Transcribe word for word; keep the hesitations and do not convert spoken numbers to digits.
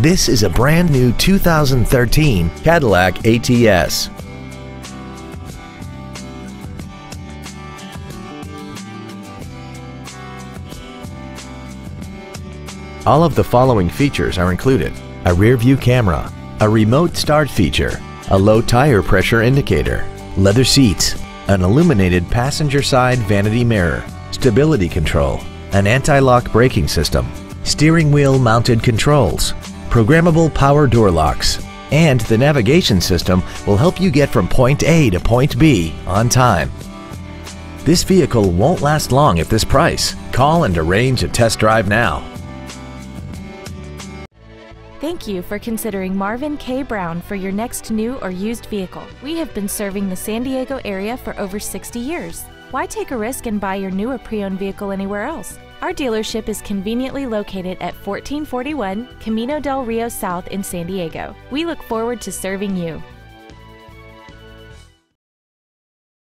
This is a brand new two thousand thirteen Cadillac A T S. All of the following features are included: a rear-view camera, a remote start feature, a low tire pressure indicator, leather seats, an illuminated passenger side vanity mirror, stability control, an anti-lock braking system, steering wheel mounted controls, programmable power door locks, and the navigation system will help you get from point A to point B on time. This vehicle won't last long at this price. Call and arrange a test drive now. Thank you for considering Marvin K. Brown for your next new or used vehicle. We have been serving the San Diego area for over sixty years. Why take a risk and buy your new or pre-owned vehicle anywhere else? Our dealership is conveniently located at fourteen forty-one Camino del Rio South in San Diego. We look forward to serving you.